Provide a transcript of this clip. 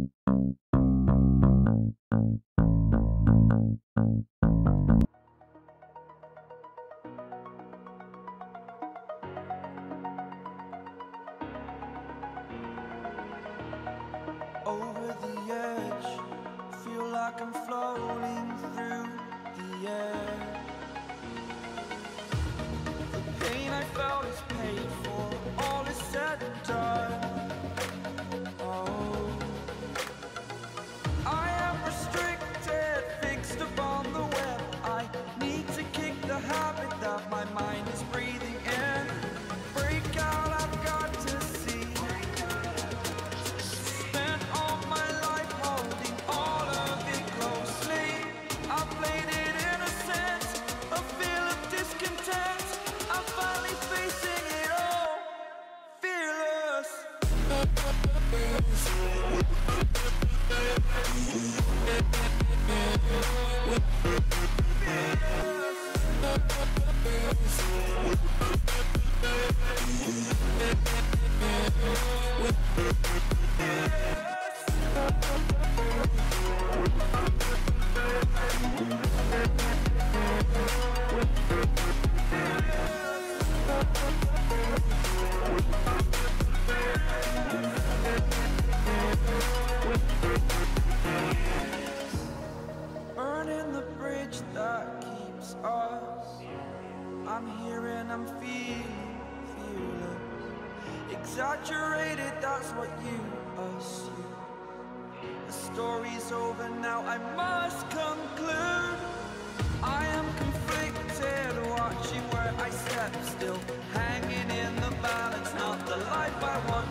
Over the edge, feel like I'm floating through the air. The pain I felt is paid for, all is said and done. Oh, I am restricted, fixed upon the web. I need to kick the habit that my mind is breathing in. Break out, I've got to see. Spent all my life holding all of it closely. I played it innocent, a feel of discontent. I'm finally facing it all, fearless. That keeps us. I'm here and I'm feeling exaggerated, that's what you assume. The story's over now, I must conclude. I am conflicted, watching where I step still, hanging in the balance, not the life I want.